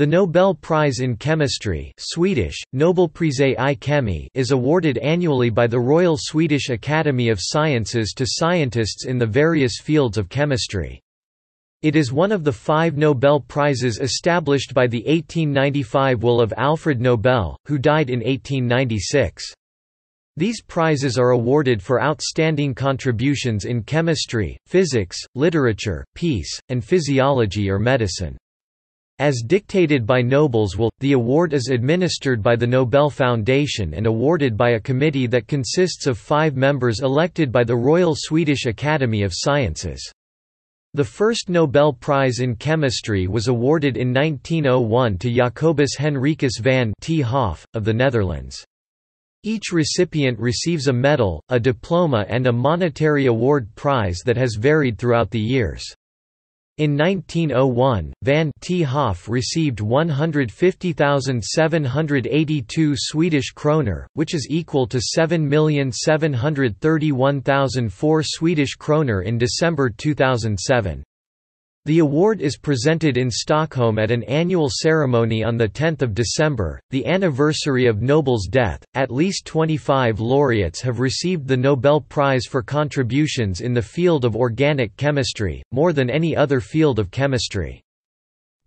The Nobel Prize in Chemistry (Swedish: Nobelpriset I Kemi) is awarded annually by the Royal Swedish Academy of Sciences to scientists in the various fields of chemistry. It is one of the five Nobel Prizes established by the 1895 will of Alfred Nobel, who died in 1896. These prizes are awarded for outstanding contributions in chemistry, physics, literature, peace, and physiology or medicine. As dictated by Nobel's will, the award is administered by the Nobel Foundation and awarded by a committee that consists of 5 members elected by the Royal Swedish Academy of Sciences. The first Nobel Prize in Chemistry was awarded in 1901 to Jacobus Henricus van 't Hoff, of the Netherlands. Each recipient receives a medal, a diploma and a monetary award prize that has varied throughout the years. In 1901, van 't Hoff received 150,782 Swedish kroner, which is equal to 7,731,004 Swedish kroner in December 2007. The award is presented in Stockholm at an annual ceremony on 10 December, the anniversary of Nobel's death. At least 25 laureates have received the Nobel Prize for contributions in the field of organic chemistry, more than any other field of chemistry.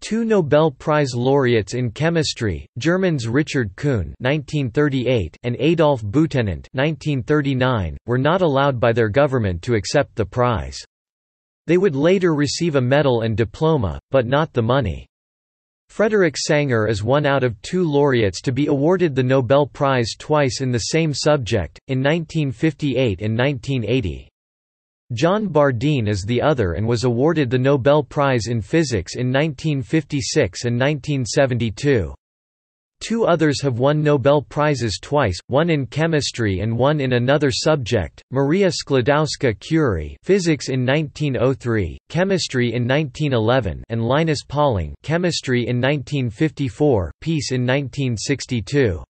2 Nobel Prize laureates in chemistry, Germans Richard Kuhn (1938) and Adolf Boutenant (1939), were not allowed by their government to accept the prize. They would later receive a medal and diploma, but not the money. Frederick Sanger is one out of 2 laureates to be awarded the Nobel Prize twice in the same subject, in 1958 and 1980. John Bardeen is the other and was awarded the Nobel Prize in Physics in 1956 and 1972. 2 others have won Nobel Prizes twice, one in chemistry and one in another subject, Maria Skłodowska Curie physics in 1903, chemistry in 1911 and Linus Pauling chemistry in 1954, peace in 1962.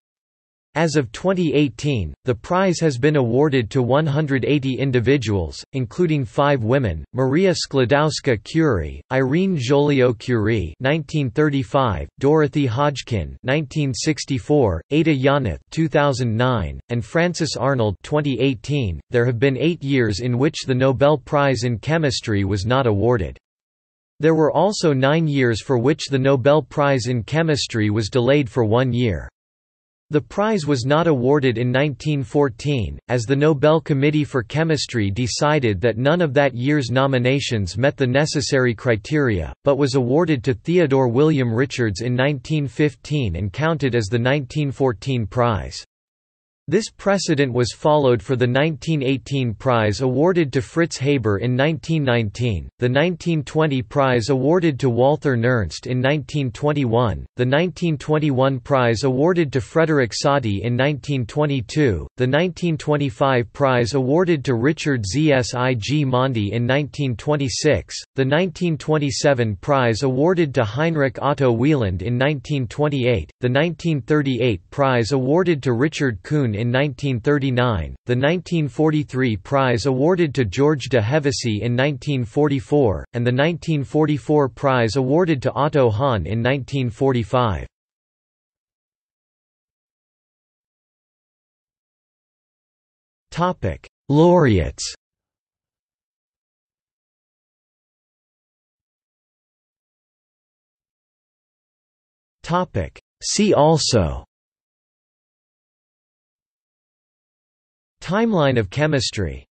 As of 2018, the prize has been awarded to 180 individuals, including 5 women, Maria Skłodowska Curie, Irene Joliot-Curie (1935), Dorothy Hodgkin (1964), Ada Yonath (2009), and Frances Arnold (2018). There have been 8 years in which the Nobel Prize in Chemistry was not awarded. There were also 9 years for which the Nobel Prize in Chemistry was delayed for 1 year. The prize was not awarded in 1914, as the Nobel Committee for Chemistry decided that none of that year's nominations met the necessary criteria, but was awarded to Theodore William Richards in 1915 and counted as the 1914 prize. This precedent was followed for the 1918 prize awarded to Fritz Haber in 1919, the 1920 prize awarded to Walter Nernst in 1921, the 1921 prize awarded to Frederick Soddy in 1922, the 1925 prize awarded to Richard Zsigmondy in 1926, the 1927 prize awarded to Heinrich Otto Wieland in 1928, the 1938 prize awarded to Richard Kuhn in 1939, the 1943 prize awarded to George de Hevesy in 1944, and the 1944 prize awarded to Otto Hahn in 1945. Topic: Laureates. Topic: See also. Timeline of chemistry.